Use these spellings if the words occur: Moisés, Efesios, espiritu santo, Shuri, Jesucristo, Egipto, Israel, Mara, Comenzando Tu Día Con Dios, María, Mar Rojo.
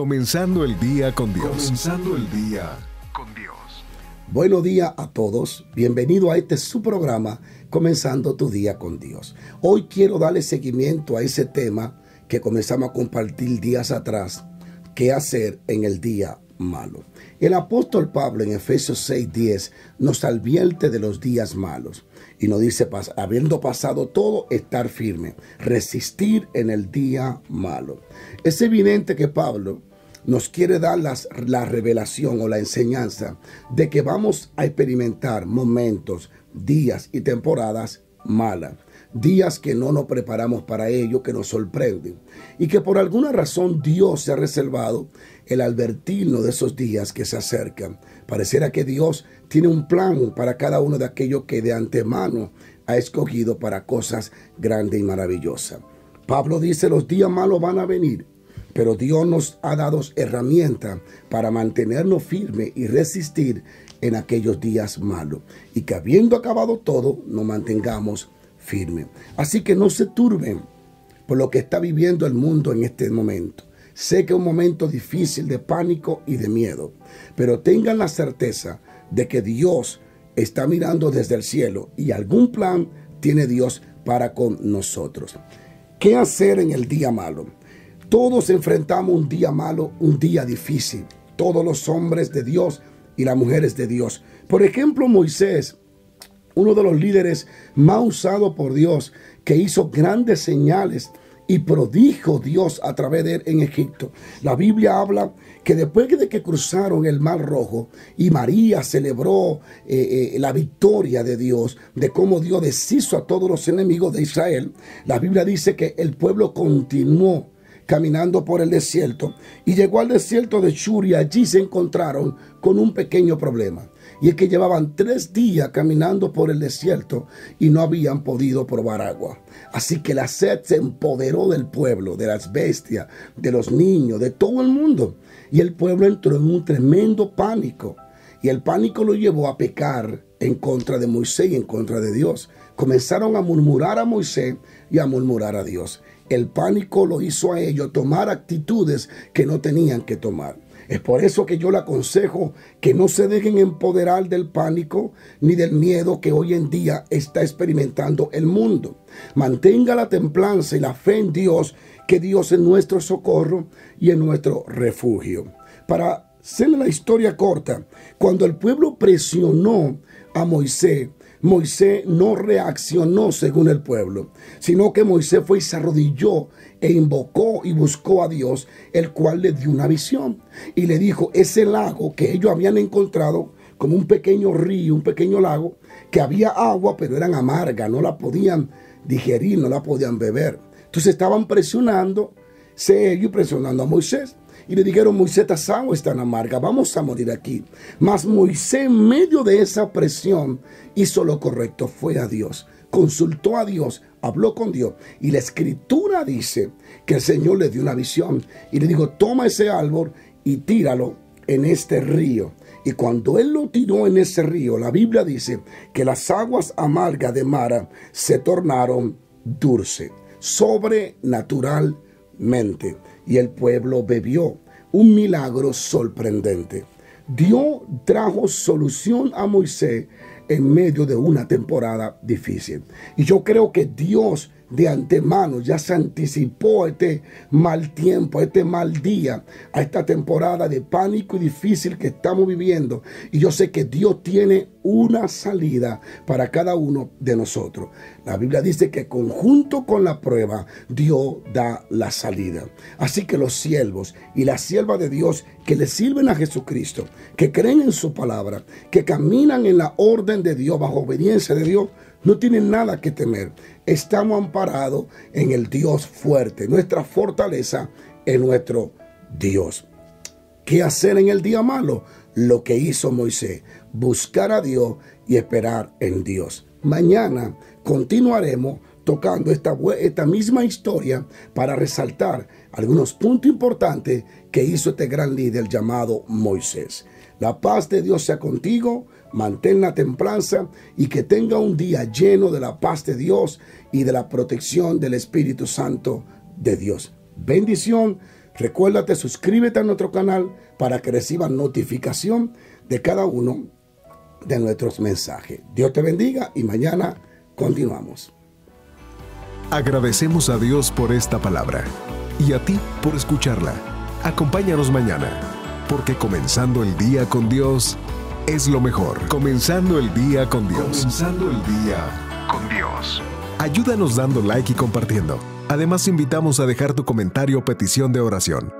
Comenzando el día con Dios. Comenzando el día con Dios. Buenos días a todos. Bienvenido a este su programa, Comenzando tu día con Dios. Hoy quiero darle seguimiento a ese tema que comenzamos a compartir días atrás. ¿Qué hacer en el día malo? El apóstol Pablo en Efesios 6:10 nos advierte de los días malos. Y nos dice, habiendo pasado todo, estar firme, resistir en el día malo. Es evidente que Pablo nos quiere dar la revelación o la enseñanza de que vamos a experimentar momentos, días y temporadas malas. Días que no nos preparamos para ello, que nos sorprenden. Y que por alguna razón Dios se ha reservado el advertirnos de esos días que se acercan. Pareciera que Dios tiene un plan para cada uno de aquellos que de antemano ha escogido para cosas grandes y maravillosas. Pablo dice, los días malos van a venir, pero Dios nos ha dado herramientas para mantenernos firmes y resistir en aquellos días malos. Y que habiendo acabado todo, nos mantengamos firme. Así que no se turben por lo que está viviendo el mundo en este momento. Sé que es un momento difícil de pánico y de miedo, pero tengan la certeza de que Dios está mirando desde el cielo y algún plan tiene Dios para con nosotros. ¿Qué hacer en el día malo? Todos enfrentamos un día malo, un día difícil. Todos los hombres de Dios y las mujeres de Dios. Por ejemplo, Moisés, uno de los líderes más usados por Dios, que hizo grandes señales y prodijo Dios a través de él en Egipto. La Biblia habla que después de que cruzaron el Mar Rojo y María celebró la victoria de Dios, de cómo Dios deshizo a todos los enemigos de Israel, la Biblia dice que el pueblo continuó caminando por el desierto y llegó al desierto de Shuri. Allí se encontraron con un pequeño problema, y es que llevaban 3 días caminando por el desierto y no habían podido probar agua. Así que la sed se empoderó del pueblo, de las bestias, de los niños, de todo el mundo, y el pueblo entró en un tremendo pánico, y el pánico lo llevó a pecar en contra de Moisés y en contra de Dios. Comenzaron a murmurar a Moisés y a murmurar a Dios. El pánico lo hizo a ellos tomar actitudes que no tenían que tomar. Es por eso que yo le aconsejo que no se dejen empoderar del pánico ni del miedo que hoy en día está experimentando el mundo. Mantenga la templanza y la fe en Dios, que Dios es nuestro socorro y es nuestro refugio. Para hacerle la historia corta, cuando el pueblo presionó a Moisés, Moisés no reaccionó según el pueblo, sino que Moisés fue y se arrodilló e invocó y buscó a Dios, el cual le dio una visión y le dijo, ese lago que ellos habían encontrado como un pequeño río, un pequeño lago, que había agua pero eran amargas, no la podían digerir, no la podían beber. Entonces estaban presionándose ellos, presionando a Moisés. Y le dijeron, Moisés, estas aguas están amargas, vamos a morir aquí. Mas Moisés, en medio de esa presión, hizo lo correcto, fue a Dios, consultó a Dios, habló con Dios. Y la Escritura dice que el Señor le dio una visión y le dijo, toma ese árbol y tíralo en este río. Y cuando él lo tiró en ese río, la Biblia dice que las aguas amargas de Mara se tornaron dulces, sobrenaturalmente. Y el pueblo bebió. Un milagro sorprendente. Dios trajo solución a Moisés en medio de una temporada difícil. Y yo creo que Dios de antemano ya se anticipó a este mal tiempo, a este mal día, a esta temporada de pánico y difícil que estamos viviendo. Y yo sé que Dios tiene una salida para cada uno de nosotros. La Biblia dice que conjunto con la prueba, Dios da la salida. Así que los siervos y las siervas de Dios que le sirven a Jesucristo, que creen en su palabra, que caminan en la orden de Dios, bajo obediencia de Dios, no tienen nada que temer. Estamos amparados en el Dios fuerte. Nuestra fortaleza es nuestro Dios. ¿Qué hacer en el día malo? Lo que hizo Moisés, buscar a Dios y esperar en Dios. Mañana continuaremos tocando esta misma historia para resaltar algunos puntos importantes que hizo este gran líder llamado Moisés. La paz de Dios sea contigo, mantén la templanza y que tenga un día lleno de la paz de Dios y de la protección del Espíritu Santo de Dios. Bendición. Recuérdate, suscríbete a nuestro canal para que recibas notificación de cada uno de nuestros mensajes. Dios te bendiga y mañana continuamos. Agradecemos a Dios por esta palabra y a ti por escucharla. Acompáñanos mañana, porque comenzando el día con Dios es lo mejor. Comenzando el día con Dios. Comenzando el día con Dios. Ayúdanos dando like y compartiendo. Además, invitamos a dejar tu comentario o petición de oración.